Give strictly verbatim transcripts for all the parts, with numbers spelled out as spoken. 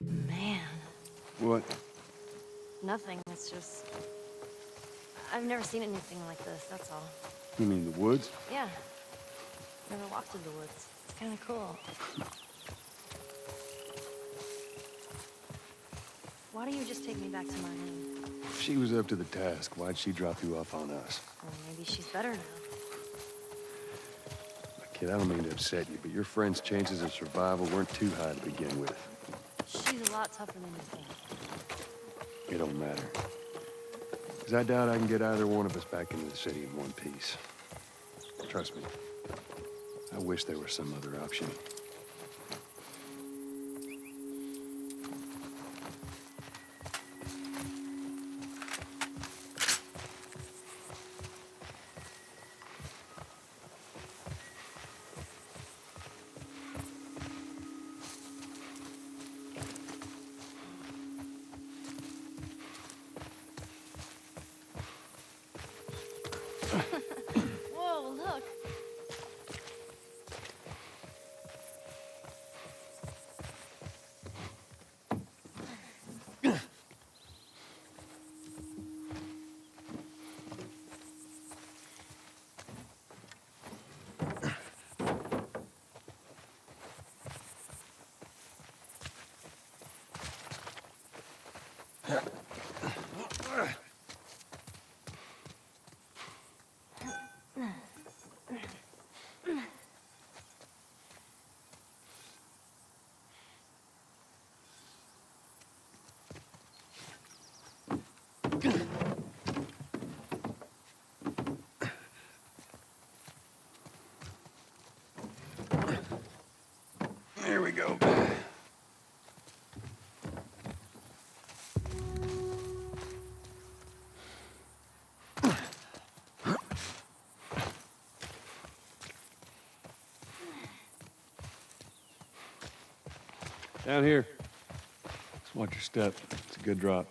Man. What? Nothing. It's just... I've never seen anything like this, that's all. You mean the woods? Yeah. Never walked in the woods. It's kind of cool. Why don't you just take me back to Marlene? If she was up to the task, why'd she drop you off on us? Well, maybe she's better now. Look, kid, I don't mean to upset you, but your friend's chances of survival weren't too high to begin with. She's a lot tougher than you think. It don't matter. Because I doubt I can get either one of us back into the city in one piece. Trust me. I wish there was some other option. Here we go. Down here. Just watch your step. It's a good drop.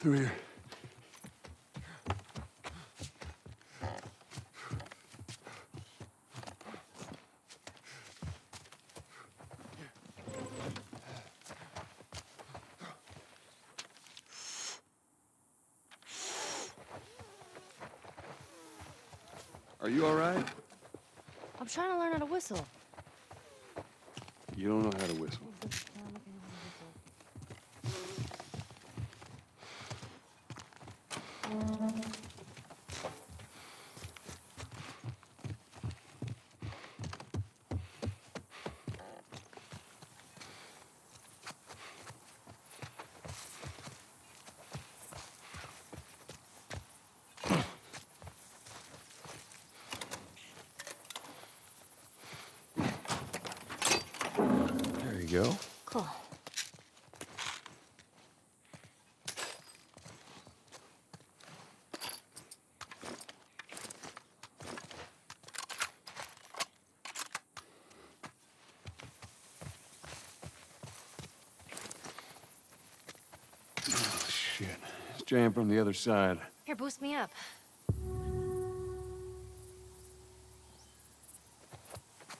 Through here. Are you all right? I'm trying to learn how to whistle. You don't know how to whistle. Go. Cool. Oh, shit. It's jammed from the other side. Here, boost me up.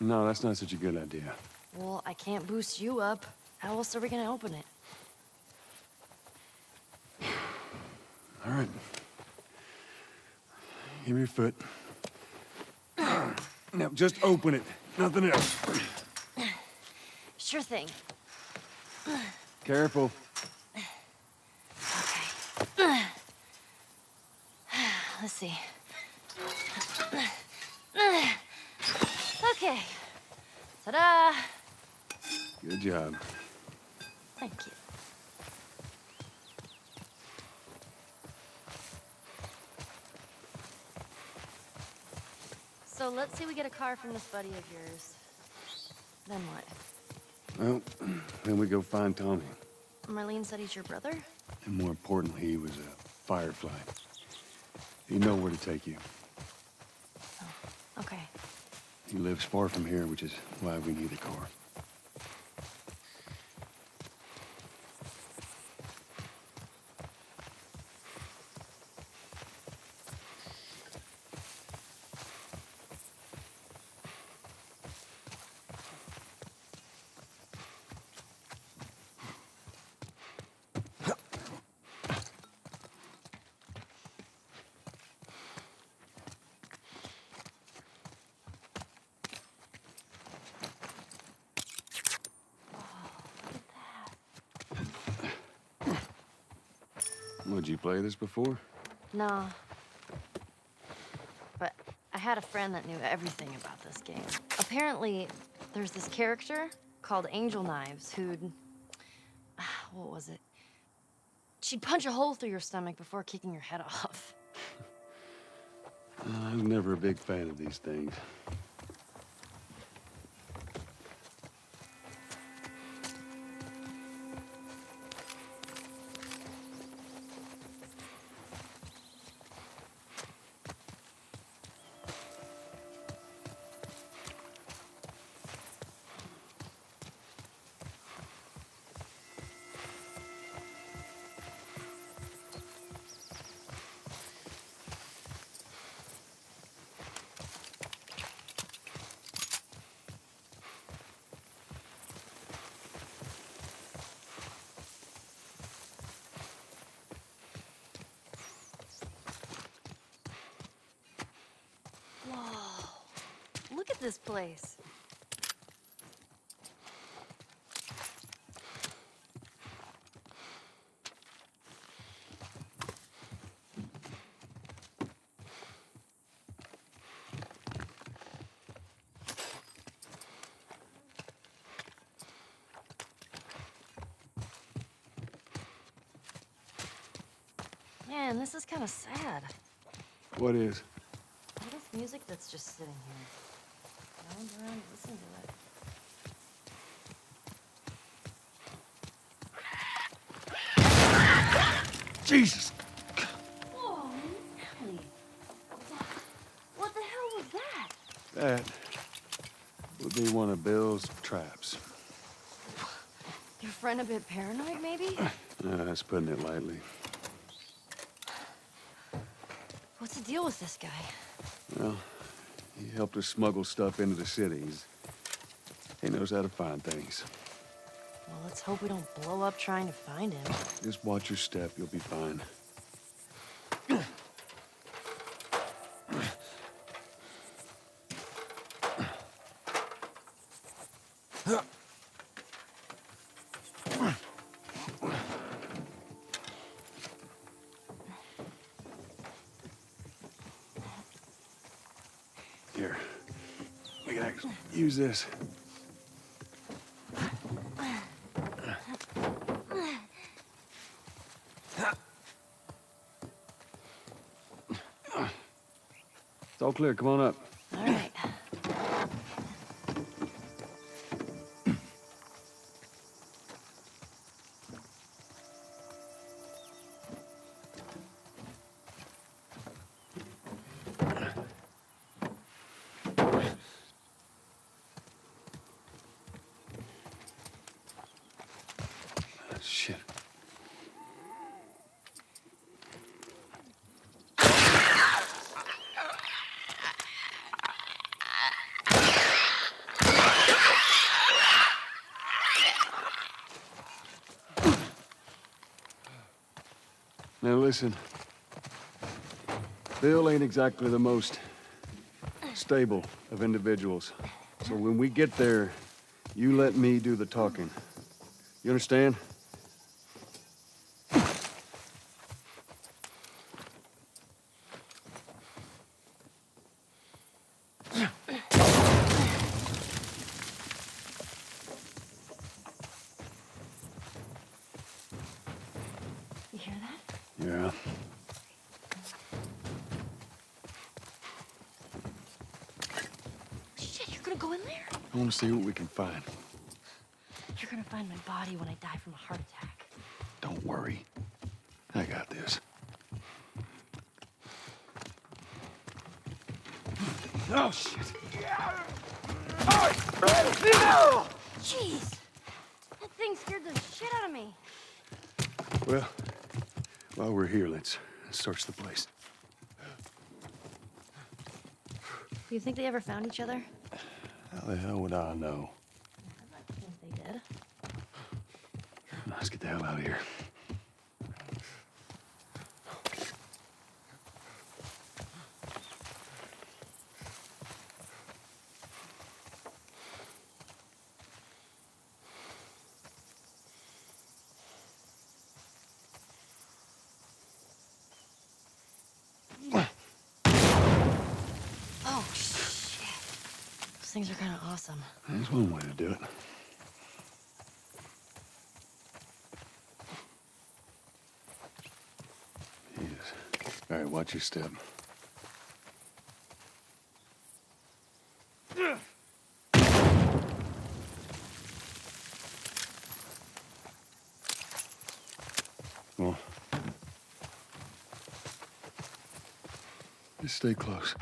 No, that's not such a good idea. Well, I can't boost you up. How else are we gonna open it? All right. Give me your foot. Now, just open it. Nothing else. Sure thing. Careful. Okay. Let's see. Okay. Ta-da! Good job. Thank you. So let's say we get a car from this buddy of yours. Then what? Well, then we go find Tommy. Marlene said he's your brother? And more importantly, he was a firefly. He'd know where to take you. Oh, okay. He lives far from here, which is why we need a car. Would you play this before? No. But I had a friend that knew everything about this game. Apparently, there's this character called Angel Knives who'd... What was it? She'd punch a hole through your stomach before kicking your head off. I was never a big fan of these things. Look at this place. Man, this is kind of sad. What is? What is music that's just sitting here? Around and listen to it. Jesus! Whoa, Nelly! What the hell was that? That would be one of Bill's traps. Your friend a bit paranoid, maybe? No, that's putting it lightly. What's the deal with this guy? Well... He helped us smuggle stuff into the cities. He knows how to find things. Well, let's hope we don't blow up trying to find him. Just watch your step. You'll be fine. Here, we can actually use this. It's all clear, come on up. All right. Shit. Now listen, Bill ain't exactly the most stable of individuals. So when we get there, you let me do the talking. You understand? You hear that? Yeah. gonna go in there? I wanna see what we can find. You're gonna find my body when I die from a heart attack. Don't worry. I got this. Oh, shit. Oh, jeez. That thing scared the shit out of me. Well, while we're here, let's search the place. Do you think they ever found each other? How the hell would I know? I think they did. Let's get the hell out of here. Things are kind of awesome. That's one way to do it. Jesus. All right, watch your step. Well, just stay close.